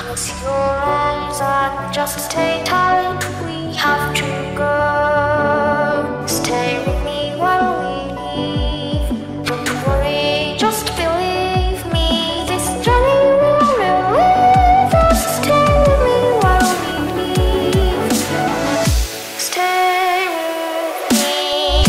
close your eyes and just stay tight. We have to go. Stay with me while we leave. Don't worry, just believe me. This journey will relieve us. Stay with me while we leave. Stay with me.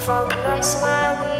From a place where we